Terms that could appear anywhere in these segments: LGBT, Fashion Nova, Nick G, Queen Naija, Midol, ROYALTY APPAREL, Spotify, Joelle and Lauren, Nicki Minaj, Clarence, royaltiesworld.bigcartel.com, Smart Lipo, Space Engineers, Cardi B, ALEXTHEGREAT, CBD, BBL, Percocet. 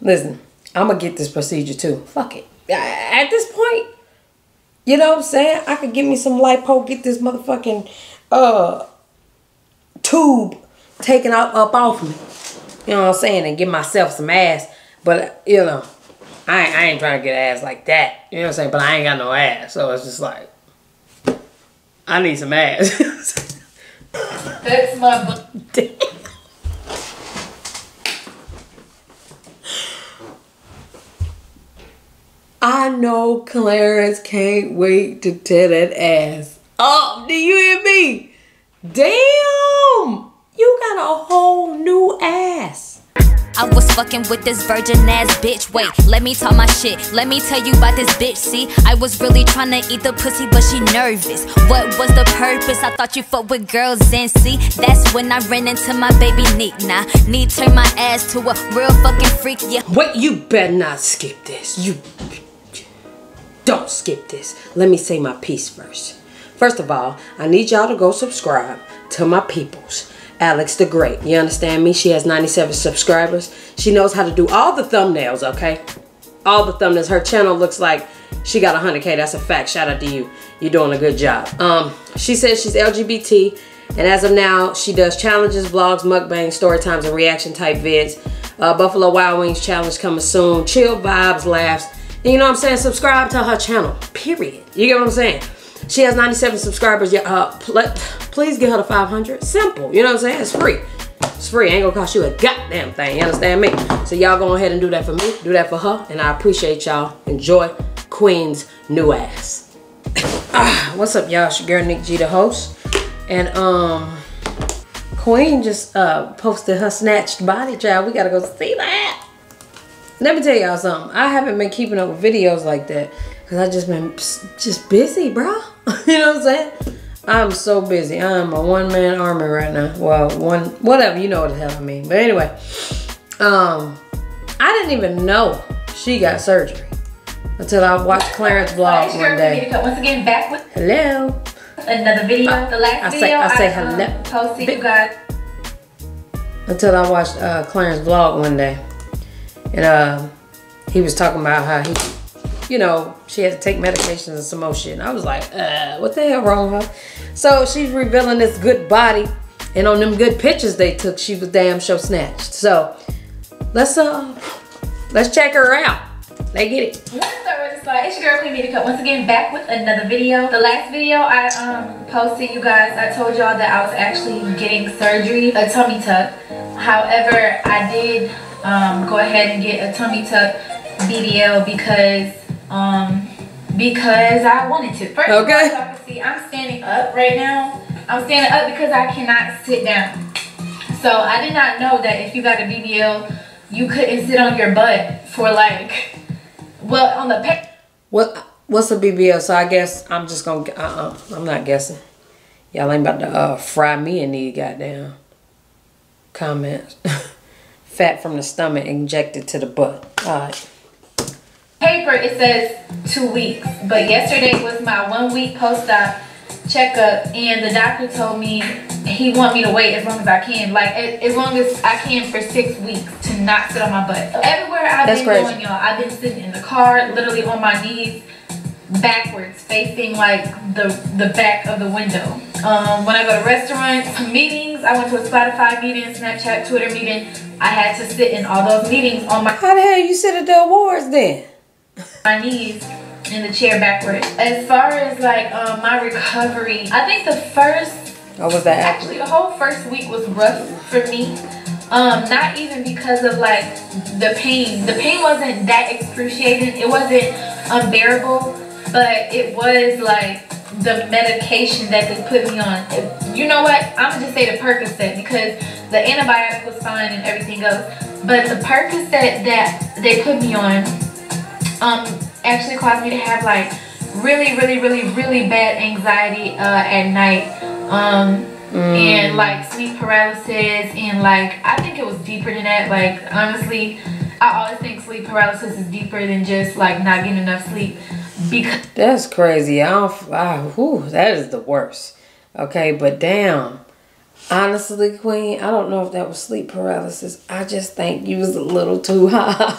Listen, I'm going to get this procedure too. Fuck it. At this point, you know what I'm saying? I could give me some lipo, get this motherfucking tube taken up off me. You know what I'm saying? And give myself some ass. But, you know, I ain't trying to get ass like that. You know what I'm saying? But I ain't got no ass. So it's just like, I need some ass. That's my butt. I know Clarence can't wait to tear that ass up. Do you hear me? Damn! You got a whole new ass. I was fucking with this virgin ass bitch. Wait, let me tell my shit. Let me tell you about this bitch, see? I was really trying to eat the pussy, but she nervous. What was the purpose? I thought you fucked with girls and see? That's when I ran into my baby Nick. Nah, Nick turned my ass to a real fucking freak, yeah. Wait, you better not skip this. You don't skip this. Let me say my piece first. First of all, I need y'all to go subscribe to my peoples. Alex the Great. You understand me? She has 97 subscribers. She knows how to do all the thumbnails, okay? All the thumbnails. Her channel looks like she got 100K. That's a fact. Shout out to you. You're doing a good job. She says she's LGBT. And as of now, she does challenges, vlogs, mukbangs, story times, and reaction type vids. Buffalo Wild Wings challenge coming soon. Chill vibes, laughs. And you know what I'm saying? Subscribe to her channel. Period. You get what I'm saying? She has 97 subscribers. Yeah, please get her to 500. Simple. You know what I'm saying? It's free. It's free. Ain't gonna cost you a goddamn thing. You understand me? So y'all go ahead and do that for me. Do that for her. And I appreciate y'all. Enjoy Queen's new ass. What's up, y'all? It's your girl, Nick G, the host. And Queen just posted her snatched body, child. We gotta go see that. Let me tell y'all something. I haven't been keeping up with videos like that. Cause I just been busy, bro. You know what I'm saying? I'm so busy. I'm a one-man army right now. Well, whatever, you know what the hell I mean. But anyway, I didn't even know she got surgery until I watched Clarence vlog one day. Once again, back with hello. Another video. The last video I say hello. Posted you guys. Until I watched Clarence vlog one day, and he was talking about how he. You know, she had to take medications and some more shit. And I was like, what the hell wrong with her? So she's revealing this good body. And on them good pictures they took, she was damn sure snatched. So let's check her out. They get it. Let's start with the slide. It's your girl, Queen Naija. Once again, back with another video. The last video I posted, you guys, I told y'all that I was actually getting surgery, a tummy tuck. However, I did go ahead and get a tummy tuck BBL because I wanted to. First of all, y'all can see I'm standing up right now. I'm standing up because I cannot sit down. So I did not know that if you got a BBL, you couldn't sit on your butt for like, well, on the pec. What's a BBL? So I guess I'm just gonna. I'm not guessing. Y'all ain't about to fry me in these goddamn comments. Fat from the stomach injected to the butt. All right. Paper, it says 2 weeks, but yesterday was my 1 week post-op checkup, and the doctor told me he want me to wait as long as I can, like as long as I can for 6 weeks to not sit on my butt. Everywhere I've been going, y'all, I've been sitting in the car, literally on my knees, backwards, facing like the back of the window. When I go to restaurants, meetings, I went to a Spotify meeting, Snapchat, Twitter meeting. I had to sit in all those meetings on my. How the hell you sit at the awards then? My knees in the chair backwards. As far as like my recovery, I think the first actually the whole first week was rough for me, not even because of like the pain wasn't that excruciating, it wasn't unbearable, but it was like the medication that they put me on. You know what, I'm gonna just say the Percocet because the antibiotic was fine and everything else, but the Percocet that they put me on actually caused me to have like really bad anxiety at night, and like sleep paralysis, and like I think it was deeper than that. Like honestly, I always think sleep paralysis is deeper than just like not getting enough sleep. Because that's crazy. I don't. Whew, that is the worst. Okay, but damn. Honestly, Queen, I don't know if that was sleep paralysis. I just think you was a little too high.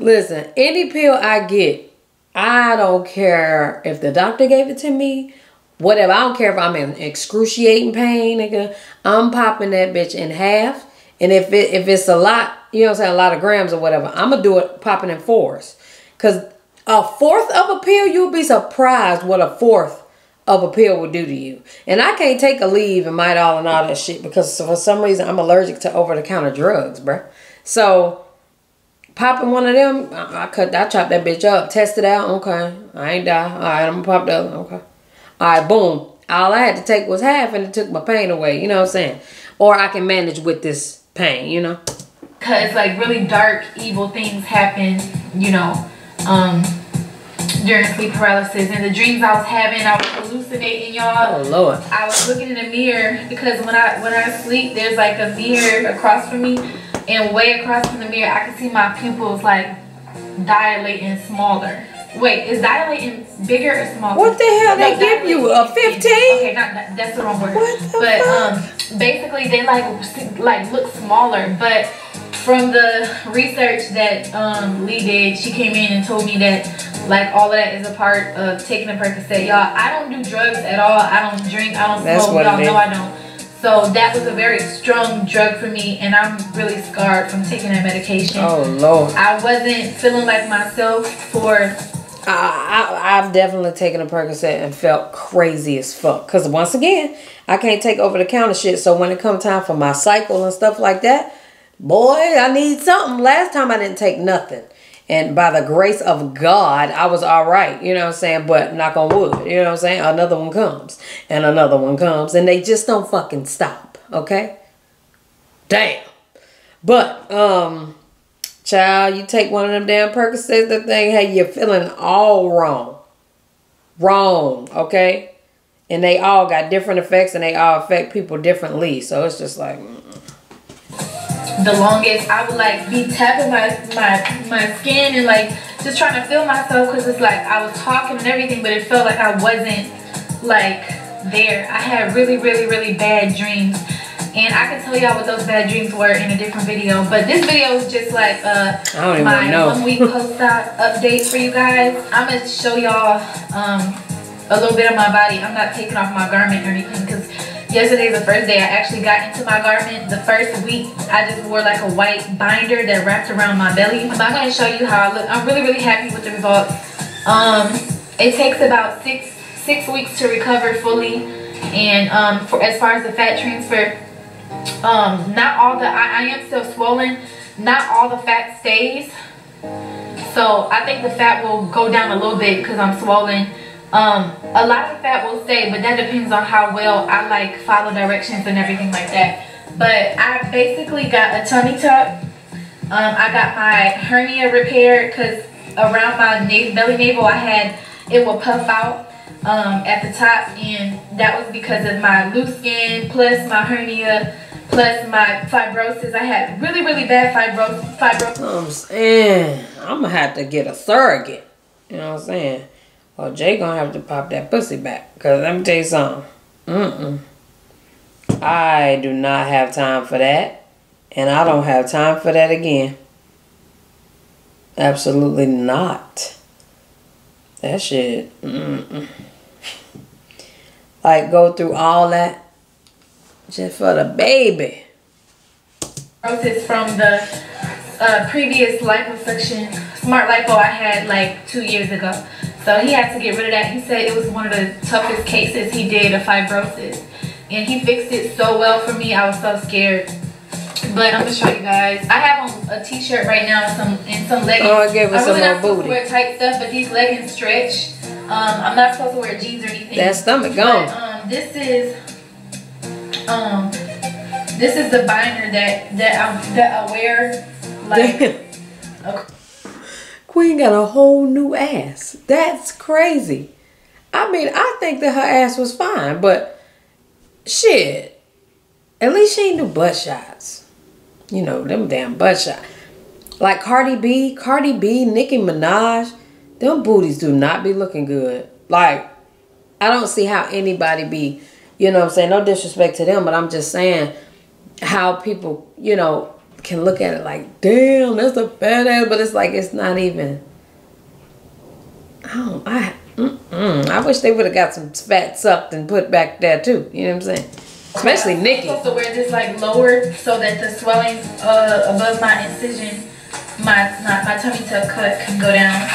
Listen, any pill I get, I don't care if the doctor gave it to me, whatever. I don't care if I'm in excruciating pain, nigga. I'm popping that bitch in half. And if it's a lot, you know what I'm saying, a lot of grams or whatever, I'm going to do it popping in fours. Because a fourth of a pill, you'll be surprised what a fourth of a pill will do to you. And I can't take a leave and Midol and all that shit because for some reason I'm allergic to over-the-counter drugs, bruh. So popping one of them, I chopped that bitch up, test it out, okay. I ain't die. All right, I'm going to pop the other one, okay. All right, boom. All I had to take was half and it took my pain away, you know what I'm saying? Or I can manage with this pain, you know? Because, like, really dark, evil things happen, you know, during sleep paralysis. And the dreams I was having, I was hallucinating, y'all. Oh, Lord. I was looking in the mirror because when I sleep, there's, like, a mirror across from me. And way across from the mirror, I could see my pupils, like, dilating smaller. Wait, is dilating bigger or smaller? What the hell? They give you a 15? Okay, not, that's the wrong word. What the fuck? Basically, they like look smaller. But from the research that Lee did, she came in and told me that like all of that is a part of taking a Percocet. Y'all, I don't do drugs at all. I don't drink. I don't smoke. Y'all know I don't. So that was a very strong drug for me, and I'm really scarred from taking that medication. Oh, Lord. I wasn't feeling like myself for... I've definitely taken a Percocet and felt crazy as fuck. Because once again, I can't take over-the-counter shit. So when it comes time for my cycle and stuff like that, boy, I need something. Last time I didn't take nothing. And by the grace of God, I was all right. You know what I'm saying? But knock on wood. You know what I'm saying? Another one comes. And another one comes. And they just don't fucking stop. Okay? Damn. But, child, you take one of them damn Percocets, the thing, hey, you're feeling all wrong. Wrong, okay? And they all got different effects and they all affect people differently. So it's just like... The longest, I would like be tapping my skin and like just trying to feel myself because it's like I was talking and everything, but it felt like I wasn't like there. I had really, really, really bad dreams. And I can tell y'all what those bad dreams were in a different video. But this video is just like my 1 week post-op update for you guys. I'm going to show y'all a little bit of my body. I'm not taking off my garment or anything because yesterday's the first day I actually got into my garment. The first week, I just wore like a white binder that wrapped around my belly. But I'm going to show you how I look. I'm really, really happy with the results. It takes about six weeks to recover fully. And as far as the fat transfer... not all the I am still swollen, not all the fat stays, so I think the fat will go down a little bit because I'm swollen. A lot of fat will stay, but that depends on how well I like follow directions and everything like that. But I basically got a tummy tuck. I got my hernia repaired because around my belly navel I had it will puff out at the top, and that was because of my loose skin plus my hernia plus my fibrosis. I had really, really bad fibrosis. I'm saying, I'm gonna have to get a surrogate. You know what I'm saying? Or Jay gonna have to pop that pussy back. Cause let me tell you something. I do not have time for that, and I don't have time for that again. Absolutely not. That shit. Like, go through all that just for the baby. This from the previous liposuction, Smart Lipo I had like 2 years ago. So he had to get rid of that. He said it was one of the toughest cases he did of fibrosis. And he fixed it so well for me. I was so scared. But I'm going to show you guys. I have on a t-shirt right now and some leggings. Oh, I gave us some more booty. I'm not supposed to wear tight stuff, but these leggings stretch. I'm not supposed to wear jeans or anything. That stomach gone. But, this is the binder that I wear. Like, Queen got a whole new ass. That's crazy. I mean, I think that her ass was fine, but shit. At least she ain't do butt shots. You know, them damn butt shots. Like Cardi B, Nicki Minaj, them booties do not be looking good. Like, I don't see how anybody be, you know what I'm saying? No disrespect to them, but I'm just saying how people, you know, can look at it like, damn, that's a fat ass, but it's like, it's not even, I wish they would have got some fat sucked and put back there too, you know what I'm saying? Especially Nicki. I'm supposed to wear this like lowered so that the swelling above my incision, my tummy tuck cut can go down.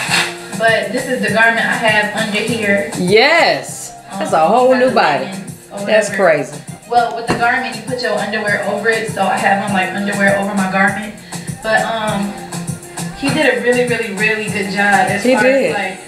But this is the garment I have under here. Yes, that's a whole new body. That's crazy. Well, with the garment, you put your underwear over it, so I have on like underwear over my garment. But he did a really, really, really good job as far as like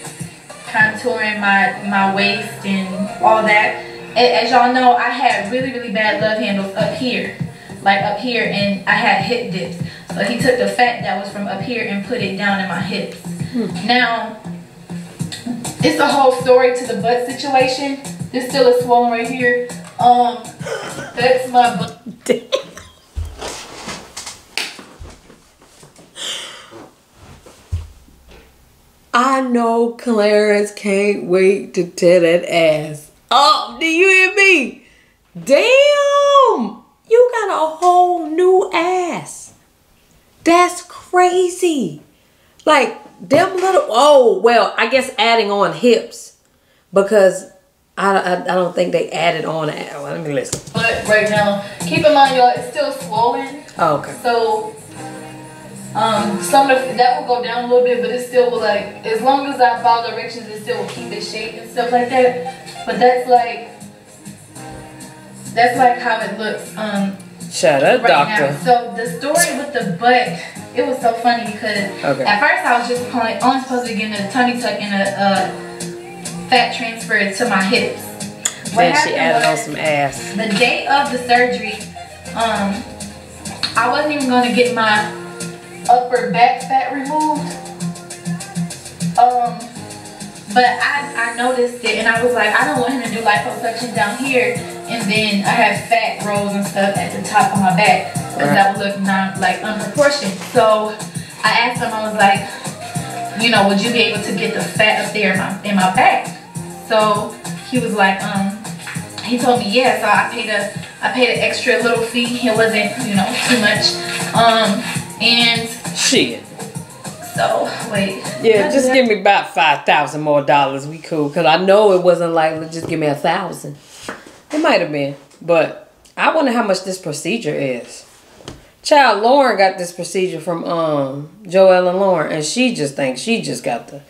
contouring my waist and all that. As y'all know, I had really, really bad love handles up here, like up here, and I had hip dips. So he took the fat that was from up here and put it down in my hips. Hmm. Now, it's a whole story to the butt situation. There's still a swollen right here. That's my butt. Damn. I know Clarence can't wait to tear that ass up. Do you hear me? Damn! You got a whole new ass. That's crazy. Like, them little, oh, well, I guess adding on hips, because I don't think they added on. Let me listen. But right now, keep in mind, y'all, it's still swollen. Oh, okay. So, some of that will go down a little bit, but it still will, like, as long as I follow directions, it still will keep its shape and stuff like that. But that's like how it looks. Shut up, right, doctor. Now. So the story with the butt, it was so funny because at first I was just like, oh, I'm supposed to be getting a tummy tuck and a fat transfer to my hips. Then she added on some ass. The day of the surgery, I wasn't even going to get my upper back fat removed. But I noticed it and I was like, I don't want him to do liposuction down here and then I have fat rolls and stuff at the top of my back because that would look not like unproportioned. So I asked him, I was like, you know, would you be able to get the fat up there in my back? So he was like, he told me yeah. So I paid an extra little fee. It wasn't, you know, too much. And shit. So, wait. Yeah, just give me about $5,000 more. We cool. Because I know it wasn't like, let's just give me 1,000. It might have been. But I wonder how much this procedure is. Child, Lauren got this procedure from Joelle and Lauren. And she just thinks she just got the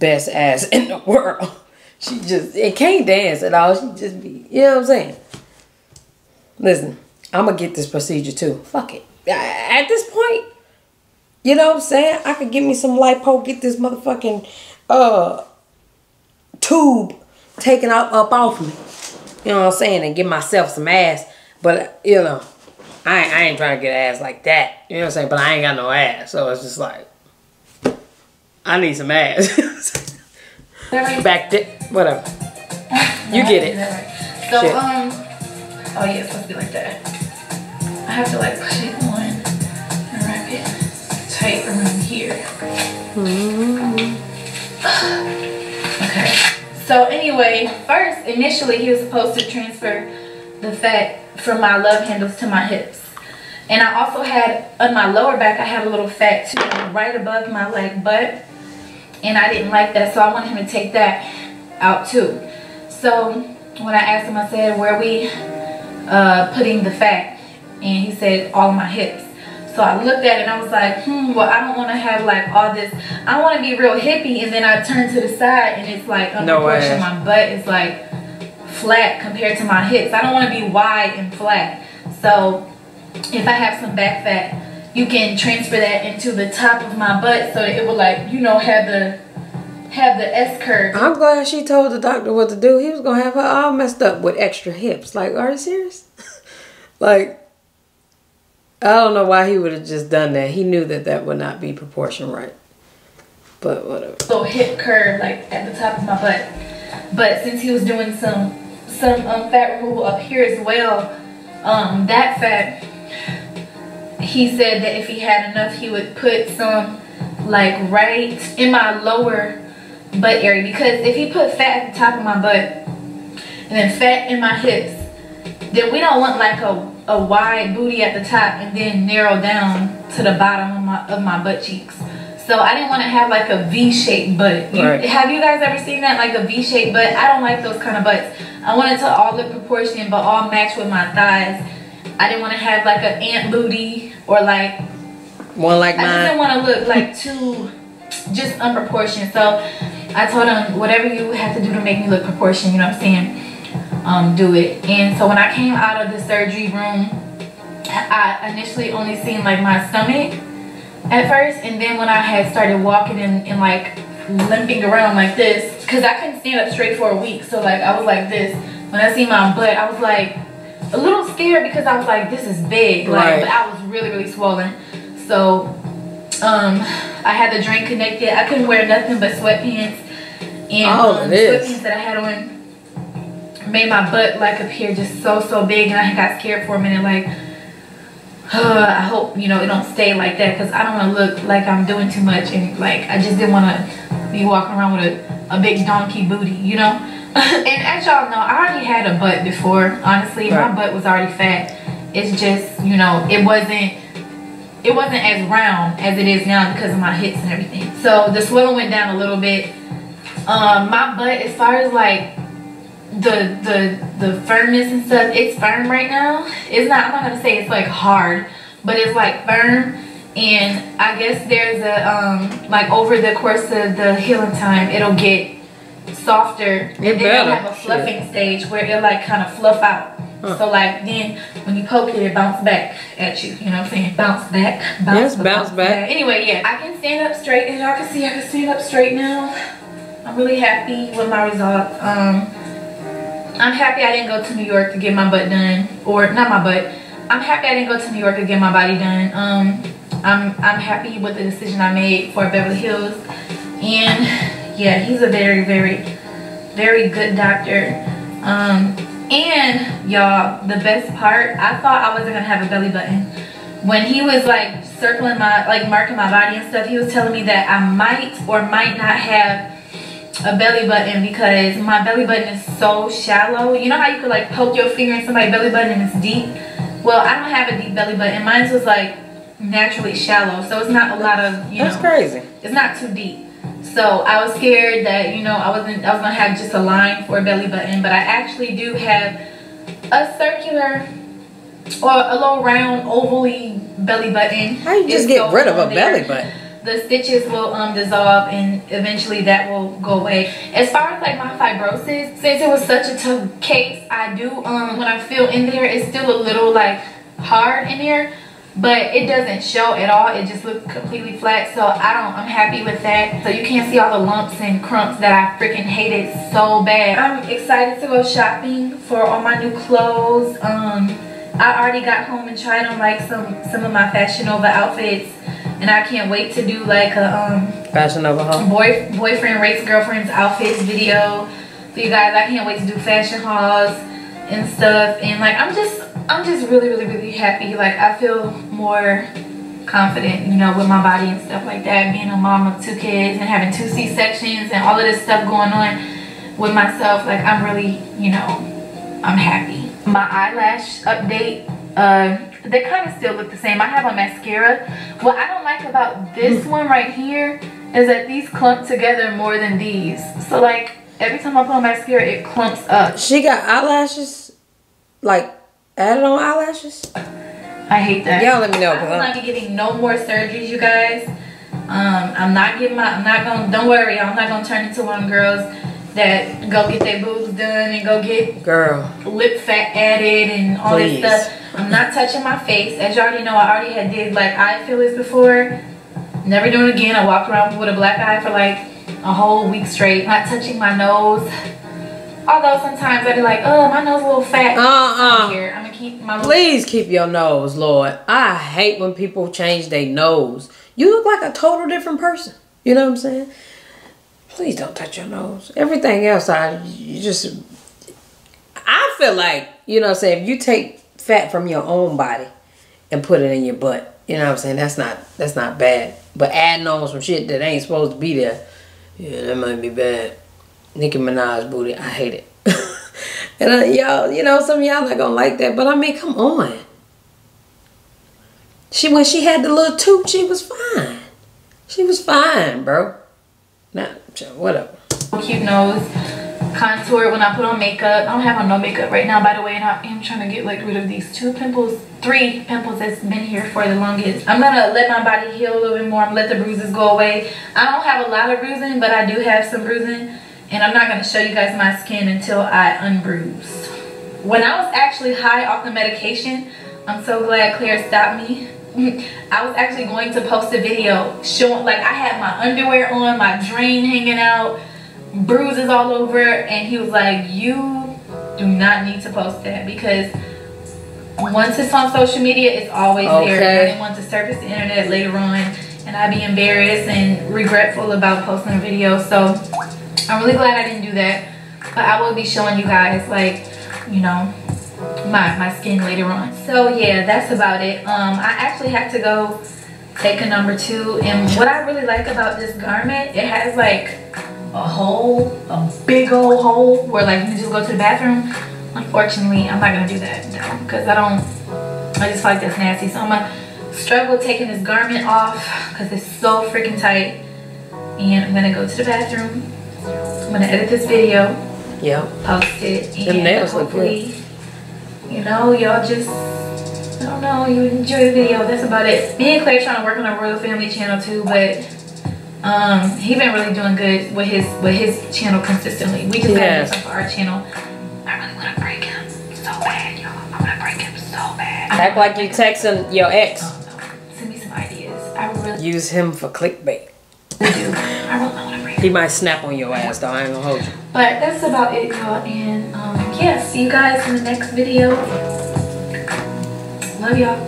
best ass in the world. She just, it can't dance at all. She just be, you know what I'm saying? Listen, I'm going to get this procedure too. Fuck it. At this point. You know what I'm saying? I could give me some lipo, get this motherfucking tube taken up off me. You know what I'm saying? And give myself some ass. But, you know, I ain't trying to get ass like that. You know what I'm saying? But I ain't got no ass. So it's just like, I need some ass. Back there. Whatever. You get it. So, shit. Oh yeah, it's supposed to be like that. I have to like push it on and wrap it. Tight around here. Okay. So anyway, first initially he was supposed to transfer the fat from my love handles to my hips, and I also had on my lower back I had a little fat too right above my like butt, and I didn't like that, so I wanted him to take that out too. So when I asked him, I said, "Where are we putting the fat?" And he said, "All my hips." So I looked at it and I was like, well, I don't want to have like all this. I want to be real hippie, and then I turn to the side and it's like unproportioned. My butt is like flat compared to my hips. I don't want to be wide and flat. So if I have some back fat, you can transfer that into the top of my butt so that it will like, you know, have the S curve. I'm glad she told the doctor what to do. He was going to have her all messed up with extra hips. Like, are you serious? Like, I don't know why he would have just done that. He knew that that would not be proportioned right. But whatever. So hip curve like at the top of my butt. But since he was doing some fat removal up here as well, that fat, he said that if he had enough, he would put some like right in my lower butt area. Because if he put fat at the top of my butt and then fat in my hips, then we don't want like a a wide booty at the top and then narrow down to the bottom of my butt cheeks. So I didn't want to have like a V-shaped butt. Have you guys ever seen that, like a V-shaped butt? I don't like those kind of butts. I wanted to all look proportioned but all match with my thighs. I didn't want to have like an ant booty or like one like mine. I didn't want to look like too just unproportioned. So I told him, whatever you have to do to make me look proportioned, you know what I'm saying, do it. And so when I came out of the surgery room, I initially only seen like my stomach at first, and then when I had started walking and like limping around like this, because I couldn't stand up straight for a week, so like I was like this. When I seen my butt, I was like a little scared because I was like, this is big, like, but I was really swollen. So I had the drain connected. I couldn't wear nothing but sweatpants, and sweatpants that I had on made my butt like appear just so big, and I got scared for a minute, like, I hope, you know, it don't stay like that, because I don't want to look like I'm doing too much, and like I just didn't want to be walking around with a big donkey booty, you know. And as y'all know, I already had a butt before, honestly. My butt was already fat. It's just, you know, it wasn't as round as it is now because of my hips and everything. So the swelling went down a little bit. My butt, as far as like the firmness and stuff, it's firm right now. It's not, I'm not gonna say it's like hard, but it's like firm. And I guess there's a like over the course of the healing time, it'll get softer. And then it'll have a fluffing stage where it'll like kind of fluff out. So like then when you poke it, it bounce back at you. You know what I'm saying? Bounce back. Bounce back. Anyway, yeah, I can stand up straight, and y'all can see I can stand up straight now. I'm really happy with my results. I'm happy I didn't go to New York to get my butt done, or not my butt. I'm happy I didn't go to New York to get my body done. I'm happy with the decision I made for Beverly Hills, and yeah, he's a very, very, very good doctor. And y'all, the best part, I thought I wasn't gonna have a belly button. When he was like circling my, like marking my body and stuff, he was telling me that I might or might not have a belly button because my belly button is so shallow. You know how you could like poke your finger in somebody's belly button and it's deep? Well, I don't have a deep belly button. Mine's was like naturally shallow, so it's not a lot of, you know, that's crazy. It's not too deep. So I was scared that, you know, I was gonna have just a line for a belly button, but I actually do have a circular or a little round ovally belly button. How you just get rid of a belly button? The stitches will dissolve, and eventually that will go away. As far as like my fibrosis, since it was such a tough case, I do when I feel in there, it's still a little like hard in there, but it doesn't show at all. It just looks completely flat. So I'm happy with that. So you can't see all the lumps and crumps that I freaking hated so bad. I'm excited to go shopping for all my new clothes. I already got home and tried on like some of my Fashion Nova outfits. And I can't wait to do like a Fashion Nova haul, boyfriend rates girlfriends outfits video for you guys. I can't wait to do fashion hauls and stuff. And like I'm just really happy. Like I feel more confident, you know, with my body and stuff like that. Being a mom of two kids and having 2 C-sections and all of this stuff going on with myself, like I'm really, you know, I'm happy. My eyelash update. They kind of still look the same. I have a mascara. What I don't like about this one right here is that these clump together more than these. So like every time I put on mascara, it clumps up. She got eyelashes, like added on eyelashes. I hate that. Y'all let me know. I'm not getting no more surgeries, you guys. Don't worry, I'm not gonna turn into one of them girls that go get their boobs done and go get lip fat added and all this stuff. I'm not touching my face. As you already know, I already had did like eye fillers before. Never doing it again. I walked around with a black eye for like a whole week straight. Not touching my nose. Although sometimes I'd be like, oh, my nose a little fat. Here, I'm gonna keep my nose. Please keep your nose, Lord. I hate when people change their nose. You look like a total different person. You know what I'm saying? Please don't touch your nose. Everything else, I feel like, you know what I'm saying, if you take fat from your own body and put it in your butt, you know what I'm saying, that's not bad. But adding on some shit that ain't supposed to be there, yeah, that might be bad. Nicki Minaj booty, I hate it. And y'all, you know, some of y'all not gonna like that, but I mean, come on, When she had the little tooth, she was fine. She was fine, bro. Now, whatever. Cute nose, contour when I put on makeup. I don't have on no makeup right now, by the way, and I am trying to get like rid of these three pimples that's been here for the longest. I'm gonna let my body heal a little bit more. I'm gonna let the bruises go away. I don't have a lot of bruising, but I do have some bruising, and I'm not gonna show you guys my skin until I unbruise. When I was actually high off the medication, I'm so glad Claire stopped me. I was actually going to post a video showing, like, I had my underwear on, my drain hanging out, bruises all over, and he was like, you do not need to post that, because once it's on social media, it's always there. I didn't want to surface the internet later on and I'd be embarrassed and regretful about posting a video. So I'm really glad I didn't do that, but I will be showing you guys, like, you know, my skin later on. So yeah, that's about it. I actually had to go take a number 2, and what I really like about this garment, it has like a hole, a big old hole where like you can just go to the bathroom. Unfortunately, I'm not gonna do that though, because I just feel like that's nasty. So I'm gonna struggle taking this garment off because it's so freaking tight, and I'm gonna go to the bathroom. I'm gonna edit this video, post it, and them nails hopefully look good. You know, y'all just, I don't know, you enjoy the video. That's about it. Me and Claire trying to work on a royal family channel too, but he been really doing good with his channel consistently. We just got him for our channel. I really want to break him so bad, y'all. I want to break him so bad. Act like you texting your ex. Send me some ideas. I really use him for clickbait. I do. I really want to break him. He might snap on your ass though. I ain't gonna hold you. But that's about it, y'all. And yeah, see you guys in the next video. Love y'all.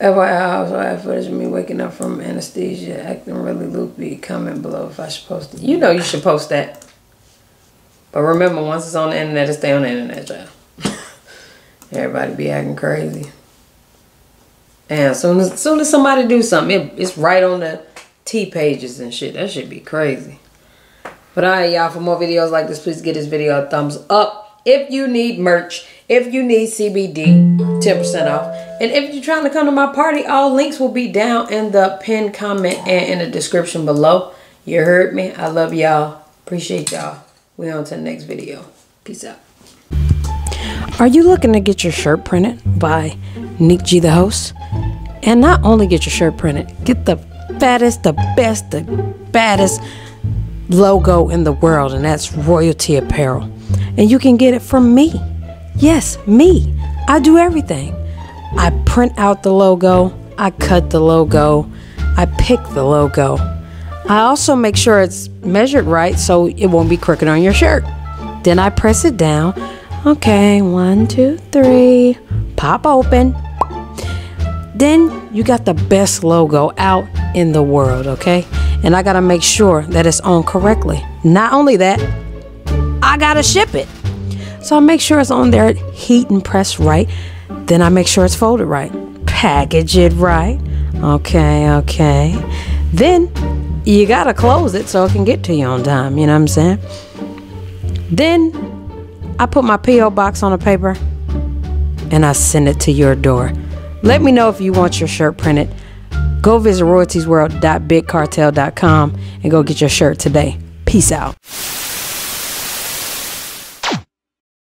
FYI, I also have footage of me waking up from anesthesia, acting really loopy. Comment below if I should post it. You know you should post that. But remember, once it's on the internet, it stay on the internet, y'all. Everybody be acting crazy. And as soon as somebody do something, it's right on the T pages and shit. That shit be crazy. But alright, y'all. For more videos like this, please give this video a thumbs up. If you need merch, if you need CBD, 10% off. And if you're trying to come to my party, all links will be down in the pinned comment and in the description below. You heard me. I love y'all. Appreciate y'all. We on to the next video. Peace out. Are you looking to get your shirt printed by Nick G, the host? And not only get your shirt printed, get the fattest, the best, the baddest logo in the world. And that's Royalty Apparel. And you can get it from me. Yes, me. I do everything. I print out the logo, I cut the logo, I pick the logo. I also make sure it's measured right so it won't be crooked on your shirt. Then I press it down. Okay, 1, 2, 3, pop open. Then you got the best logo out in the world, okay? And I gotta make sure that it's on correctly. Not only that, I gotta ship it. So I make sure it's on there, heat and press right. Then I make sure it's folded right. Package it right. Okay, okay. Then you got to close it so it can get to you on time. You know what I'm saying? Then I put my P.O. box on the paper and I send it to your door. Let me know if you want your shirt printed. Go visit royaltiesworld.bigcartel.com and go get your shirt today. Peace out.